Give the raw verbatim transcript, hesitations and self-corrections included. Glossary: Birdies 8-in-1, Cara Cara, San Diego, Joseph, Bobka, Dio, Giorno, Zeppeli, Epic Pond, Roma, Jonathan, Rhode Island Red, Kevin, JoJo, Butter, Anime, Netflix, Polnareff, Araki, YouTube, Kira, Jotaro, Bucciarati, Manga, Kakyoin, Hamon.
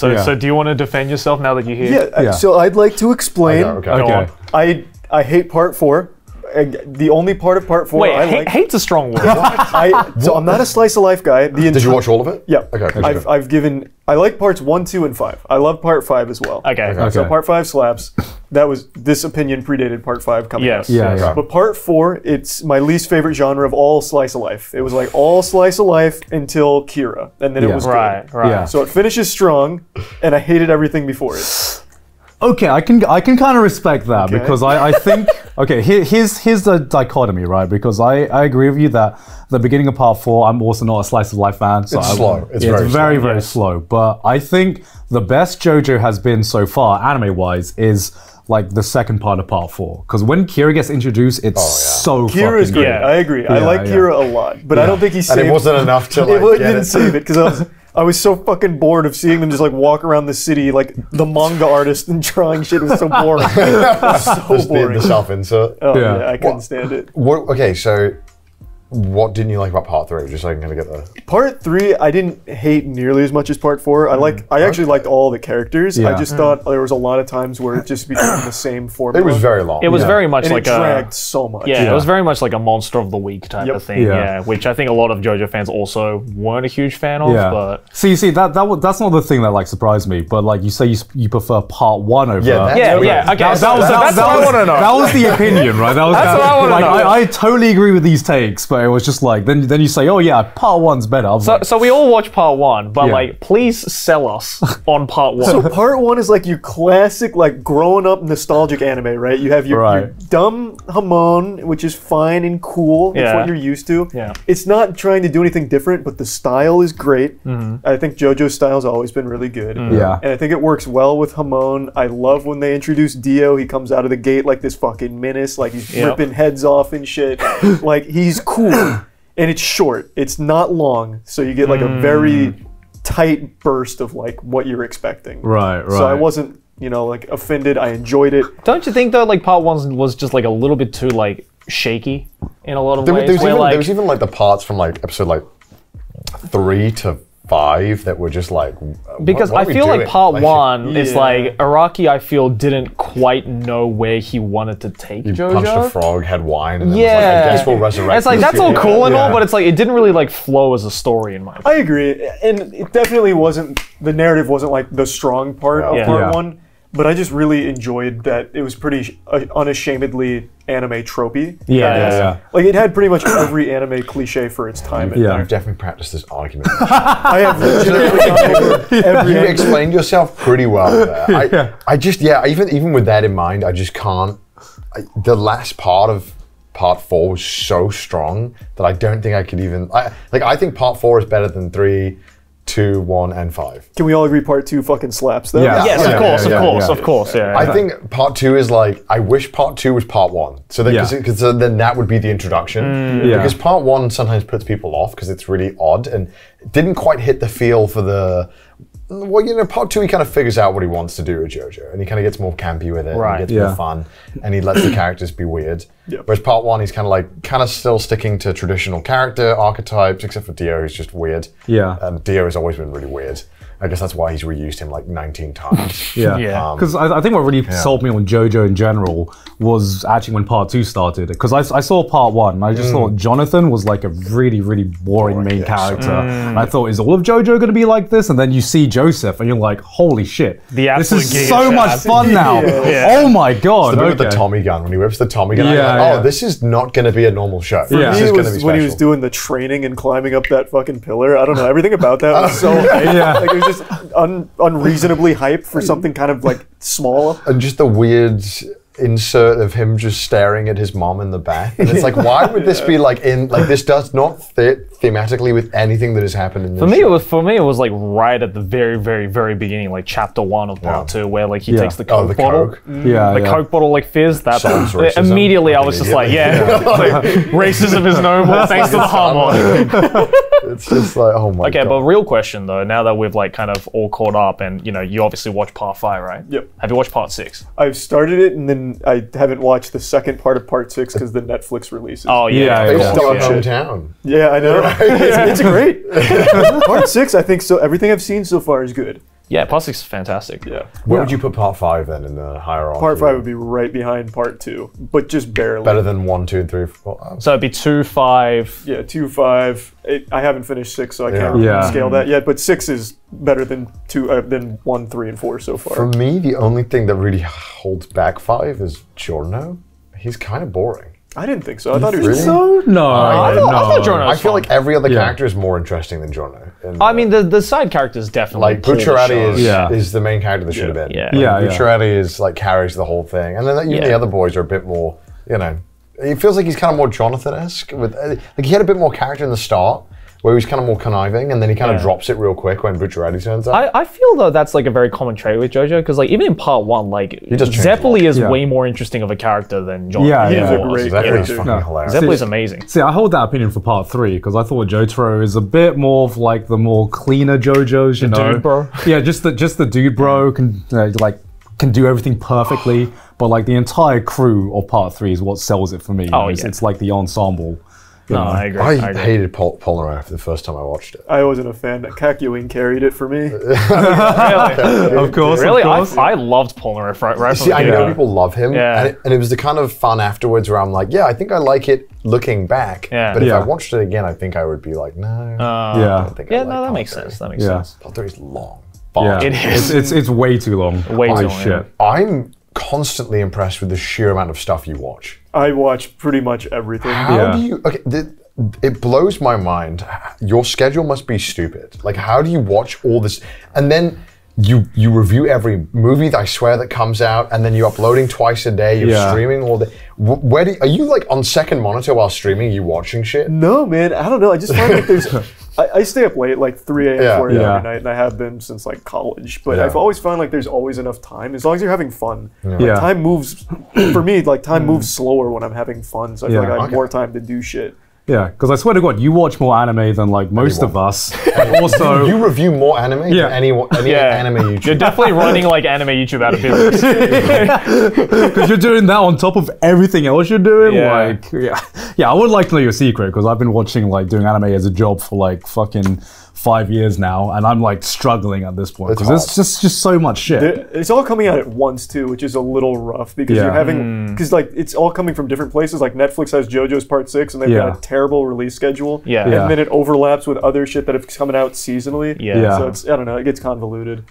So, yeah. so do you want to defend yourself now that you're here? Yeah, yeah. So I'd like to explain. Oh, okay. okay. Go on. I, I hate part four. The only part of part four Wait, I ha like. hate's a strong word. I, so I'm not a slice of life guy. The Did you watch all of it? Yeah. Okay. I've, I've given, I like parts one, two, and five. I love part five as well. Okay. okay. okay. So part five slaps. That was, this opinion predated part five coming yes. out. Yeah, yes. Yeah. But part four, it's my least favorite genre of all slice of life. It was like all slice of life until Kira. And then yeah. it was right, good. Right, right. Yeah. So it finishes strong, and I hated everything before it. Okay, I can I can kind of respect that okay. because I, I think okay here, here's here's the dichotomy, right? Because I, I agree with you that the beginning of part four, I'm also not a slice of life fan. So it's I, slow. It's, yeah, very, it's very slow, very yes. slow. But I think the best JoJo has been so far, anime wise, is like the second part of part four. Because when Kira gets introduced, it's oh, yeah. so Kira's fucking good. Yeah, I agree. Yeah, I like yeah. Kira a lot, but yeah. I don't think he saved. And it wasn't enough to like. It, it didn't it. save it because I was. I was so fucking bored of seeing them just like walk around the city like the manga artist and drawing shit. It was so boring. It was so just boring. The, the self-insert. Oh yeah, yeah I couldn't what, stand it. What, okay, so what didn't you like about part three? Just so I can kind of get there. Part three, I didn't hate nearly as much as part four. I like. I actually liked all the characters. Yeah. I just mm. thought there was a lot of times where it just became the same formula. It was very long. It was yeah. very much and like it dragged a, so much. Yeah, yeah, it was very much like a monster of the week type yep. of thing. Yeah. yeah, which I think a lot of JoJo fans also weren't a huge fan of. Yeah. But see, see that that that's not the thing that like surprised me. But like you say, you you prefer part one over. Yeah, yeah, okay. yeah. Okay, that was that was the opinion, right? That was that's that, what I want like, to know. I, I totally agree with these takes, but. It was just like then. Then you say, "Oh yeah, part one's better." So, like, so we all watch part one, but yeah. like, please sell us on part one. So part one is like your classic, like growing up nostalgic anime, right? You have your, right. your dumb Hamon, which is fine and cool. It's yeah. what you're used to. Yeah. It's not trying to do anything different, but the style is great. Mm-hmm. I think JoJo's style's always been really good. Mm-hmm. Yeah. And I think it works well with Hamon. I love when they introduce Dio. He comes out of the gate like this fucking menace, like he's yep. ripping heads off and shit. Like he's cool. And it's short. It's not long, so you get like mm. a very tight burst of like what you're expecting. Right, right. So I wasn't, you know, like offended. I enjoyed it. Don't you think though, like part one was just like a little bit too like shaky in a lot of there, ways? There was, where, even, like, there was even like the parts from like episode like three to five that were just like because I feel like part like, one yeah. is like Araki I feel didn't quite know where he wanted to take you JoJo. Punched a frog, had wine, and then yeah. was like, I guess we'll resurrect. It's like that's all cool yeah. and all, yeah. but it's like it didn't really like flow as a story in my opinion. I agree, and it definitely wasn't the narrative wasn't like the strong part yeah. of yeah. part yeah. one. But I just really enjoyed that it was pretty uh, unashamedly anime tropey. Yeah, yeah, yeah. Like it had pretty much every anime cliche for its time. Yeah, I've definitely practiced this argument. I have legitimately every. You explained yourself pretty well there. I, yeah. I just yeah, even even with that in mind, I just can't. I, the last part of part four was so strong that I don't think I could even. I, like I think part four is better than three. Two, one, and five. Can we all agree part two fucking slaps though? Yeah. Yes, yeah, of course, yeah, yeah, of course, yeah. of course. Yeah, yeah. I think part two is like, I wish part two was part one. So then, because yeah. so then that would be the introduction. Mm, yeah. Because part one sometimes puts people off because it's really odd and didn't quite hit the feel for the, well, you know, part two, he kind of figures out what he wants to do with JoJo and he kind of gets more campy with it right. and he gets yeah. more fun and he lets the characters be weird. Yep. Whereas part one, he's kind of like, kind of still sticking to traditional character archetypes, except for Dio, who's just weird. Yeah. And Dio has always been really weird. I guess that's why he's reused him like nineteen times. yeah. Because yeah. um, I, I think what really yeah. sold me on JoJo in general was actually when part two started. Because I, I saw part one and I just mm. thought Jonathan was like a really, really boring, boring main yes. character. Mm. And I thought, is all of JoJo going to be like this? And then you see Joseph and you're like, holy shit. The this is so much ass. fun now. yeah. Oh my God. It's the bit okay. with the Tommy gun. When he whips the Tommy gun, yeah, like, oh, yeah. this is not going to be a normal show. For yeah. me, it was when he was doing the training and climbing up that fucking pillar. I don't know. Everything about that was so hype. yeah. Like, it was just un unreasonably hype for something kind of like small. And just the weird insert of him just staring at his mom in the back. And it's like, why would yeah. this be like in, like this does not fit thematically with anything that has happened in this. For me, show. It was, for me, it was like right at the very, very, very beginning, like chapter one of part yeah. two, where like he yeah. takes the Coke oh, the bottle. Coke. Yeah, the yeah. Coke bottle like fizz, that bottle. Immediately I was just like, yeah, yeah. like, racism is noble thanks to the Hamon. It's just like, oh my okay, God. Okay, but real question though, now that we've like kind of all caught up and you know, you obviously watched part five, right? Yep. Have you watched part six? I've started it and then I haven't watched the second part of part six because the Netflix releases. Oh yeah, they stopped in town. Yeah, I know. It's, it's great. Part six, I think so. Everything I've seen so far is good. Yeah, part six is fantastic. Yeah. Where yeah. would you put part five then in the hierarchy? Part five would be right behind part two, but just barely. Better than one, two, and three. Four. So it'd be two, five. Yeah, two, five. Eight. I haven't finished six, so I yeah. can't yeah. scale that yet. But six is better than two, uh, than one, three, and four so far. For me, the only thing that really holds back five is Giorno. He's kind of boring. I didn't think so. I you thought he was really? so. No, uh, I, thought, no. I thought Giorno was I feel fun. like every other yeah. character is more interesting than Giorno. And, I uh, mean, the the side characters definitely. Like Bucciarati is yeah. is the main character that should yeah. have been. Yeah, yeah. Like, yeah. Bucciarati is like carries the whole thing, and then even yeah. the other boys are a bit more. You know, it feels like he's kind of more Jonathan-esque. With uh, like he had a bit more character in the start, where he was kind of more conniving, and then he kind yeah. of drops it real quick when Bucciarati turns up. I, I feel though that's like a very common trait with JoJo, because like even in part one, like Zeppeli is yeah. way more interesting of a character than Jonathan. Yeah, yeah. yeah. Great Zeppeli's yeah. fucking no. hilarious. Zeppeli's amazing. See, I hold that opinion for part three, because I thought Jotaro is a bit more of like the more cleaner JoJo's, you the know. The dude bro. Yeah, just the, just the dude bro, can uh, like can do everything perfectly, but like the entire crew of part three is what sells it for me. Oh, it's, yeah. it's like the ensemble. No, I agree. I, I agree. hated Pol Polnareff the first time I watched it. I wasn't a fan. Kakyoin carried it for me. Really? Of course. Really? Of course. I, I loved Polnareff right, right See, from the I know people love him. Yeah. And, it, and it was the kind of fun afterwards where I'm like, yeah, I think I like it looking back. Yeah. But if yeah. I watched it again, I think I would be like, no. Uh, yeah. I don't think yeah, I like no, that makes sense. That makes yeah. sense. Part three is long. Yeah. It is. It's, it's, it's way too long. Way too long. Shit. I'm constantly impressed with the sheer amount of stuff you watch. I watch pretty much everything. How yeah. do you, okay, the, it blows my mind. Your schedule must be stupid. Like, how do you watch all this? And then you you review every movie, that I swear, that comes out, and then you're uploading twice a day, you're yeah. streaming all day. Where do you, are you like on second monitor while streaming, you watching shit? No, man, I don't know. I just find like there's, I, I stay up late, like three A M, yeah, four A M yeah. every night, and I have been since like college. But yeah. I've always found like there's always enough time, as long as you're having fun. Yeah. Like, yeah. Time moves, for me, like time moves slower when I'm having fun, so I feel yeah. like I have more time to do shit. Yeah, because I swear to God, you watch more anime than like most anyone. of us. And also, you review more anime yeah. than anyone, any yeah. anime YouTube. You're definitely running like anime YouTube out of business. Because you're doing that on top of everything else you're doing. Yeah. Like, yeah, yeah. I would like to know your secret, because I've been watching like doing anime as a job for like fucking five years now, and I'm like struggling at this point because there's just just so much shit. The, it's all coming out at once too, which is a little rough, because yeah. you're having because mm. like it's all coming from different places. Like Netflix has JoJo's Part Six, and they've yeah. got a terrible release schedule. Yeah. yeah, and then it overlaps with other shit that have coming out seasonally. Yeah, yeah. so it's I don't know, it gets convoluted.